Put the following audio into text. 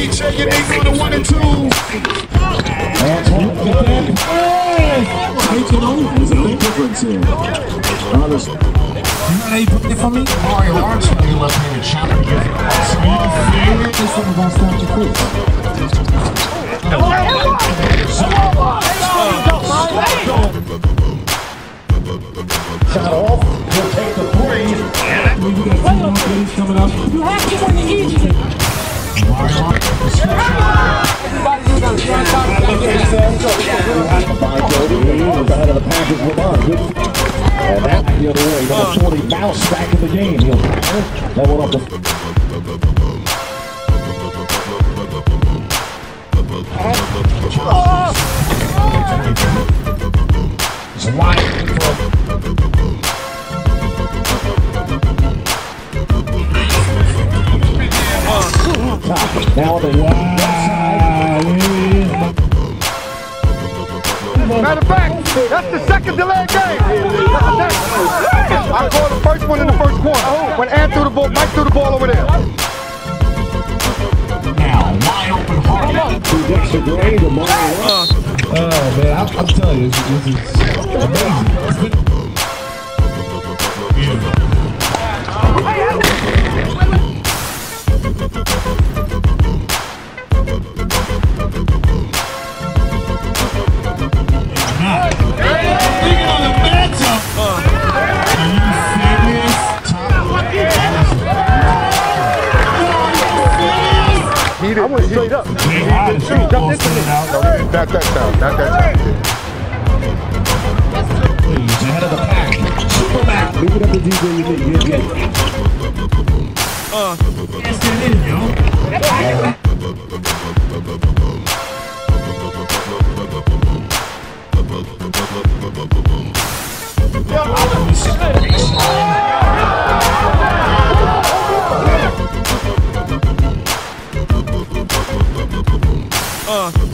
DJ, your name's on the 1 and 2. You know how you put it for me? Mario Archer, you left me in the channel. This one about to quit. Shot off, we'll take the breeze. Coming up. You have to win the easy. Mario Archer, and that the other way, number 40 Mouse back in the game. He'll that one up the it's wide. Now the wide. Matter of fact, that's the second delay game. I called the first one in the first quarter when Ann threw the ball, Mike threw the ball over there. Now, wide open Harden. Oh man, I'm telling you, this is amazing. I went straight up. Not that time. Not that time. He's ahead of the pack. Super back. Leave it up to DJ.